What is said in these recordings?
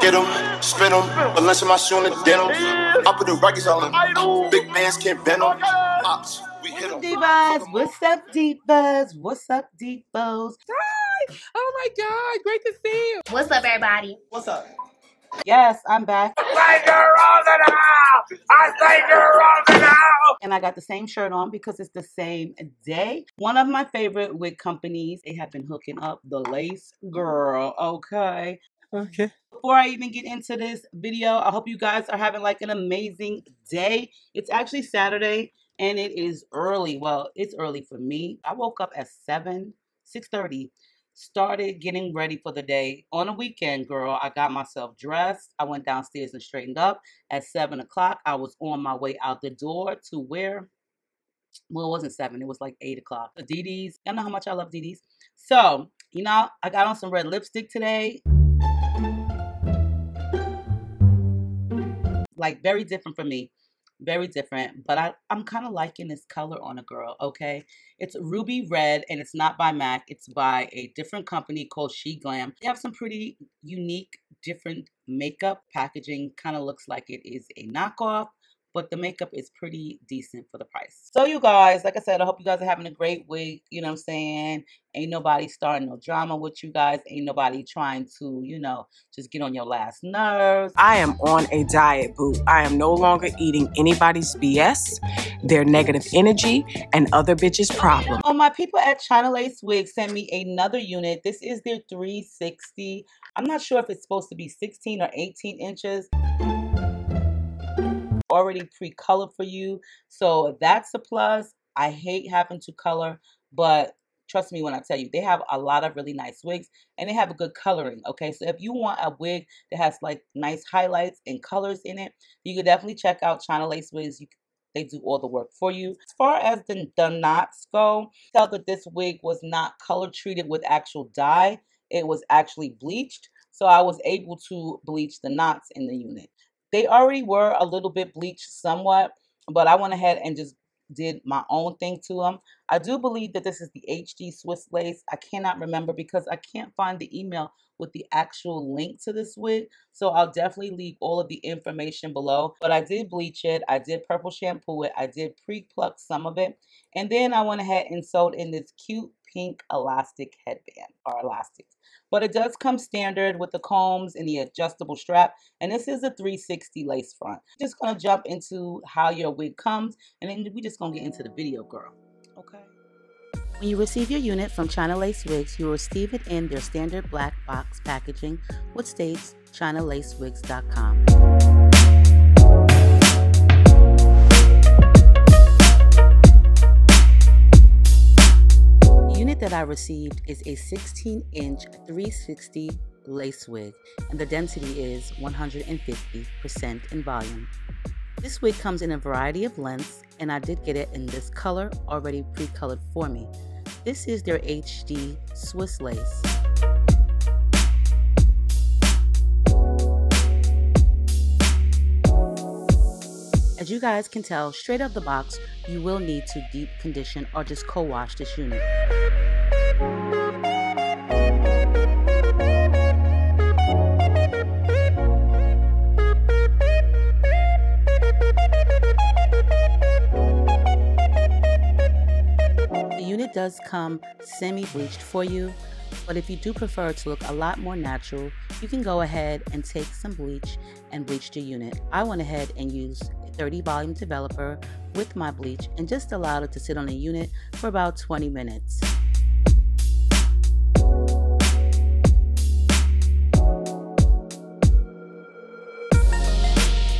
Get them, spin them, unless I'm showing the denim. I put the records on them. Big bands can't bend them. Ops, we hit them. Divas, what's up, divas? What's up, divos? Hi! Oh my God, great to see you. What's up, everybody? What's up? Yes, I'm back. And I got the same shirt on because it's the same day. One of my favorite wig companies, they have been hooking up the lace girl. Okay. Okay. Before I even get into this video, I hope you guys are having like an amazing day. It's actually Saturday and it is early. Well, it's early for me. I woke up at 6:30. Started getting ready for the day. On a weekend, girl, I got myself dressed. I went downstairs and straightened up. At 7 o'clock, I was on my way out the door to where, well, it wasn't 7. It was like 8 o'clock. The DDs. Y'all know how much I love DDs. So, you know, I got on some red lipstick today. Like, very different for me. Very different, but I'm kind of liking this color on a girl, okay? It's ruby red, and it's not by MAC. It's by a different company called She Glam. They have some pretty unique, different makeup packaging. Kind of looks like it is a knockoff, but the makeup is pretty decent for the price. So you guys, like I said, I hope you guys are having a great week. You know what I'm saying? Ain't nobody starting no drama with you guys. Ain't nobody trying to, you know, just get on your last nerves. I am on a diet, boo. I am no longer eating anybody's BS, their negative energy, and other bitches' problem. Oh, my people at China Lace Wigs sent me another unit. This is their 360. I'm not sure if it's supposed to be 16 or 18 inches. Already pre-colored for you, so that's a plus. I hate having to color, but trust me when I tell you, they have a lot of really nice wigs and they have a good coloring, okay? So if you want a wig that has like nice highlights and colors in it, you could definitely check out China Lace Wigs. They do all the work for you. As far as the knots go, tell that this wig was not color treated with actual dye. It was actually bleached, so I was able to bleach the knots in the unit. They already were a little bit bleached somewhat, but I went ahead and just did my own thing to them. I do believe that this is the HD Swiss lace. I cannot remember because I can't find the email with the actual link to this wig. So I'll definitely leave all of the information below. But I did bleach it. I did purple shampoo it. I did pre-pluck some of it. And then I went ahead and sewed in this cute pink elastic headband or elastics. But it does come standard with the combs and the adjustable strap. And this is a 360 lace front. Just gonna jump into how your wig comes, and then we just gonna get into the video, girl. Okay. When you receive your unit from China Lace Wigs, you will receive it in their standard black box packaging, which states ChinaLaceWigs.com. That I received is a 16-inch 360 lace wig, and the density is 150% in volume. This wig comes in a variety of lengths, and I did get it in this color, already pre-colored for me. This is their HD Swiss lace. As you guys can tell, straight out the box, you will need to deep condition or just co-wash this unit. Does come semi-bleached for you, but if you do prefer to look a lot more natural, you can go ahead and take some bleach and bleach your unit. I went ahead and used 30 volume developer with my bleach and just allowed it to sit on the unit for about 20 minutes.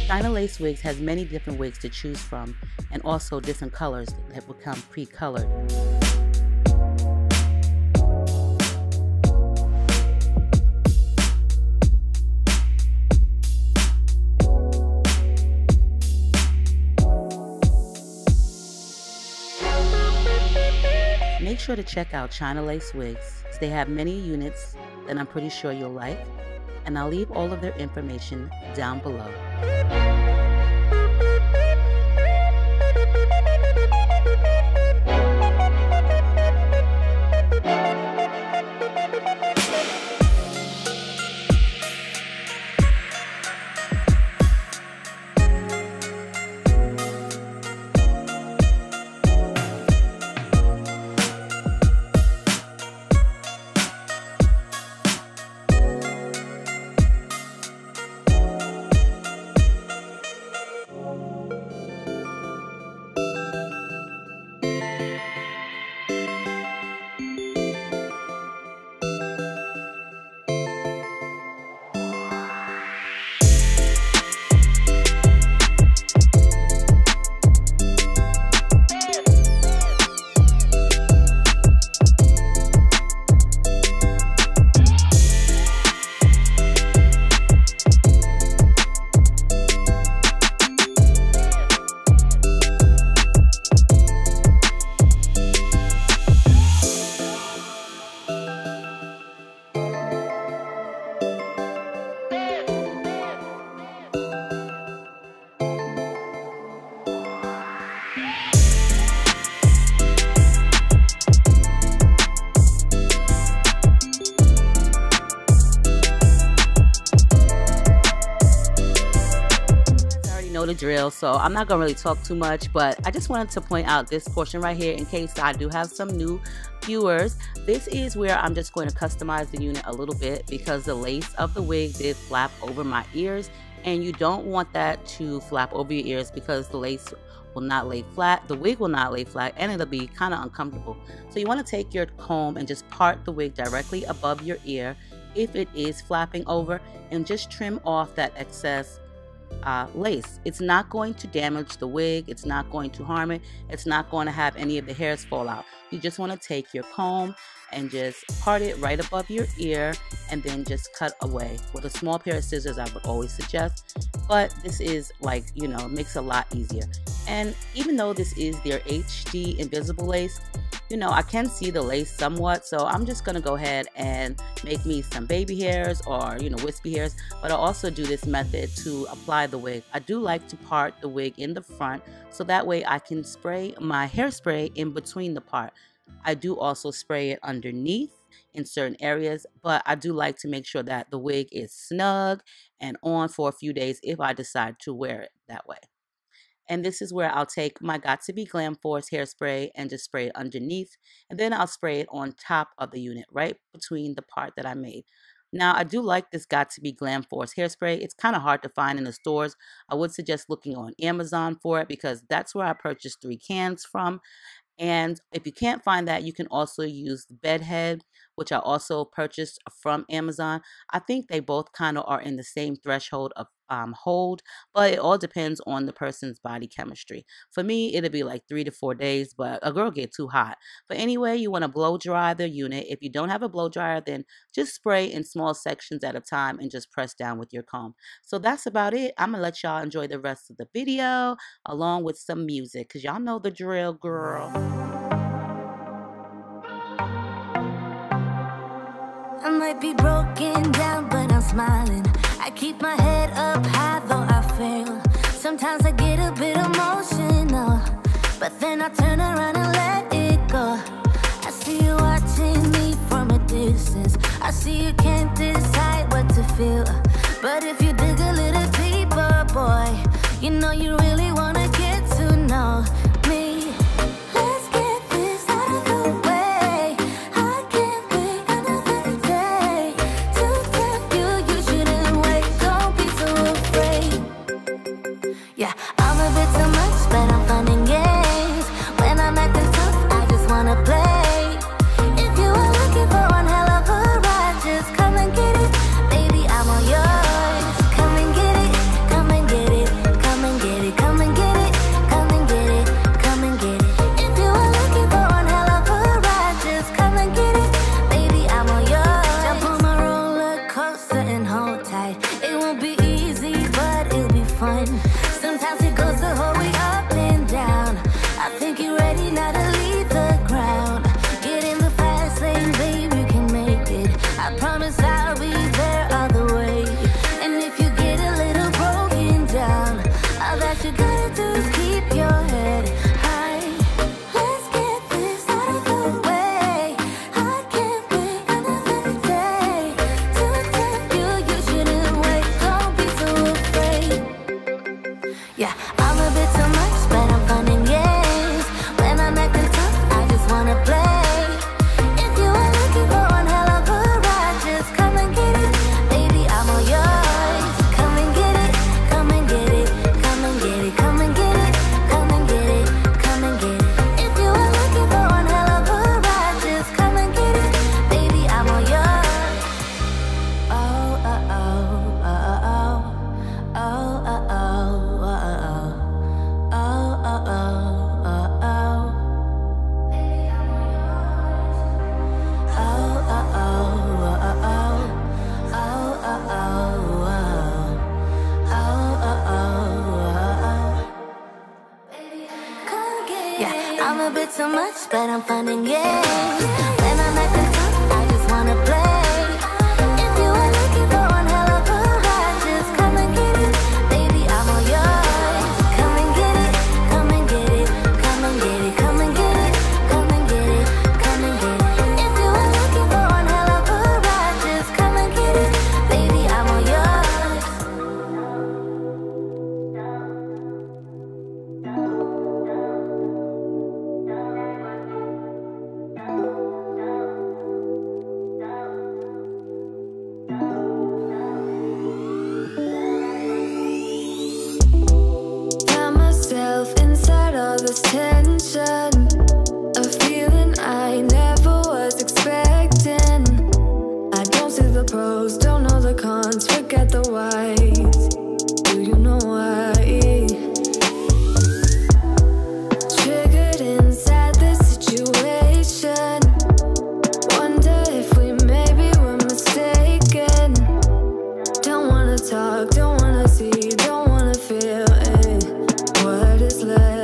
China Lace Wigs has many different wigs to choose from, and also different colors that become pre-colored. Make sure to check out China Lace Wigs. They have many units that I'm pretty sure you'll like, and I'll leave all of their information down below. drill, so I'm not gonna really talk too much, but I just wanted to point out this portion right here in case I do have some new viewers. This is where I'm just going to customize the unit a little bit because the lace of the wig did flap over my ears, and you don't want that to flap over your ears because the lace will not lay flat, the wig will not lay flat, and it'll be kind of uncomfortable. So you want to take your comb and just part the wig directly above your ear if it is flapping over, and just trim off that excess lace. It's not going to damage the wig, it's not going to harm it, it's not going to have any of the hairs fall out. You just want to take your comb and just part it right above your ear and then just cut away with a small pair of scissors. I would always suggest, but this is like, you know, makes a lot easier. And even though this is their HD invisible lace, you know, I can see the lace somewhat, so I'm just gonna go ahead and make me some baby hairs or, you know, wispy hairs. But I also do this method to apply the wig. I do like to part the wig in the front so that way I can spray my hairspray in between the part. I do also spray it underneath in certain areas, but I do like to make sure that the wig is snug and on for a few days if I decide to wear it that way. And this is where I'll take my Got To Be Glam Force hairspray and just spray it underneath, and then I'll spray it on top of the unit right between the part that I made. Now, I do like this Got To Be Glam Force hairspray. It's kind of hard to find in the stores. I would suggest looking on Amazon for it because that's where I purchased 3 cans from. And if you can't find that, you can also use Bedhead, which I also purchased from Amazon. I think they both kind of are in the same threshold of hold, but it all depends on the person's body chemistry. For me, it'll be like 3 to 4 days, but a girl get too hot. But anyway, you want to blow dry the unit. If you don't have a blow dryer, then just spray in small sections at a time and just press down with your comb. So that's about it. I'm gonna let y'all enjoy the rest of the video along with some music because y'all know the drill, girl. I might be broken down, but I'm smiling. I keep my head up high, though I fail. Sometimes I get a bit emotional, but then I turn around and let it go. I see you watching me from a distance. I see you can't decide what to feel, but if you dig a little deeper, boy, you know you really wanna get to know me. I'm a bit too much, but I'm finding games. When I'm at the top, I just wanna play. If you are looking for one hell of a ride, just come and get it. Baby, I'm all yours. Come and get it, come and get it, come and get it, come and get it, come and get it, come and get it. If you are looking for one hell of a ride, just come and get it. Baby, I'm all yours. attention, a feeling I never was expecting. I don't see the pros, don't know the cons, forget the whys. Do you know why? Triggered inside this situation, wonder if we maybe were mistaken. Don't wanna talk, don't wanna see, don't wanna feel it. What is left?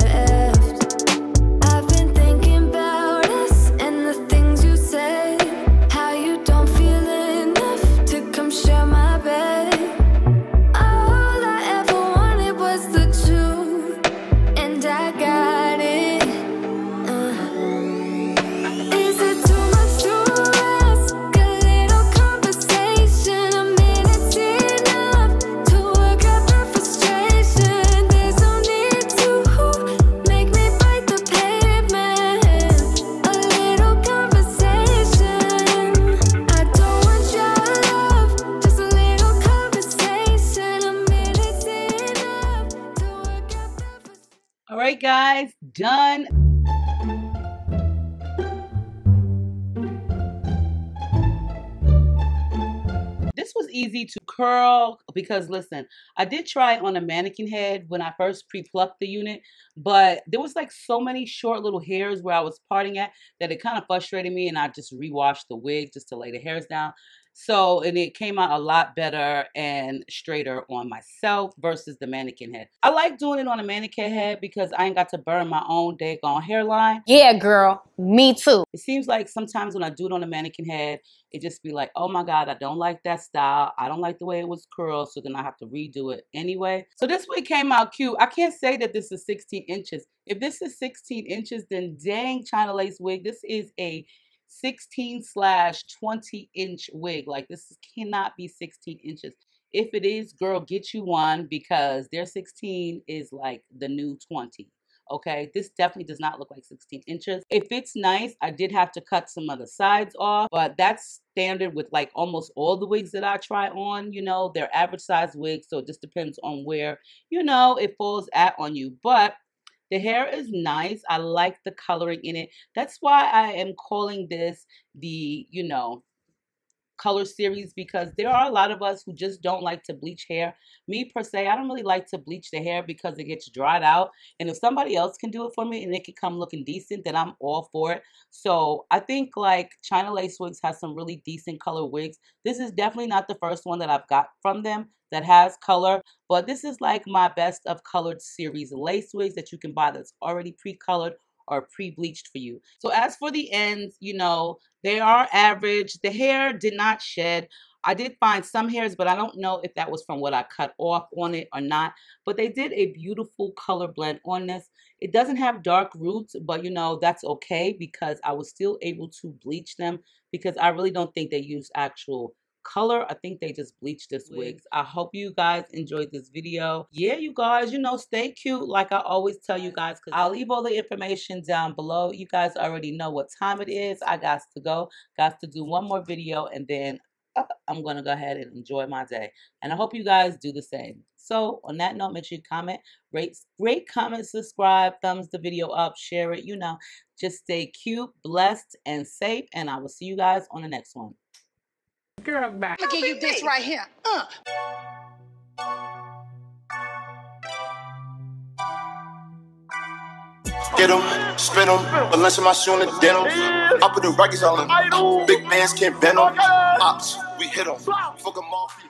Alright guys, done. This was easy to curl because listen, I did try it on a mannequin head when I first pre-plucked the unit, but there was like so many short little hairs where I was parting at that it kind of frustrated me, and I just rewashed the wig just to lay the hairs down. So, and it came out a lot better and straighter on myself versus the mannequin head. I like doing it on a mannequin head because I ain't got to burn my own daggone hairline. Yeah, girl. Me too. It seems like sometimes when I do it on a mannequin head, it just be like, oh my God, I don't like that style. I don't like the way it was curled. So then I have to redo it anyway. So this wig came out cute. I can't say that this is 16 inches. If this is 16 inches, then dang, China Lace wig, this is a 16/20 inch wig. Like, this cannot be 16 inches. If it is, girl, get you one, because their 16 is like the new 20. Okay, this definitely does not look like 16 inches. It fits nice. I did have to cut some of the sides off, but that's standard with like almost all the wigs that I try on. You know, they're average size wigs, so it just depends on where, you know, it falls at on you. But the hair is nice. I like the coloring in it. That's why I am calling this the, you know, color series, because there are a lot of us who just don't like to bleach hair. Me per se, I don't really like to bleach the hair because it gets dried out. And if somebody else can do it for me and it can come looking decent, then I'm all for it. So I think like China Lace Wigs has some really decent color wigs. This is definitely not the first one that I've got from them that has color, but this is like my best of colored series lace wigs that you can buy that's already pre-colored or pre-bleached for you. So as for the ends, you know, they are average. The hair did not shed. I did find some hairs, but I don't know if that was from what I cut off on it or not. But they did a beautiful color blend on this. It doesn't have dark roots, but you know, that's okay because I was still able to bleach them, because I really don't think they use actual color. I think they just bleached this wig. I hope you guys enjoyed this video. Yeah, you guys, you know, stay cute like I always tell you guys, because I'll leave all the information down below. You guys already know what time it is. I got to go, got to do one more video, and then I'm gonna go ahead and enjoy my day. And I hope you guys do the same. So on that note, make sure you comment, rate, comment, subscribe, thumbs the video up, share it, you know. Just stay cute, blessed, and safe, and I will see you guys on the next one. Girl, back. Look at you, this right here. Get them, spin them, unless my shoe in the denim. I put the records all in. Big bands can't bend them. Ops, we hit them. Fuck them off.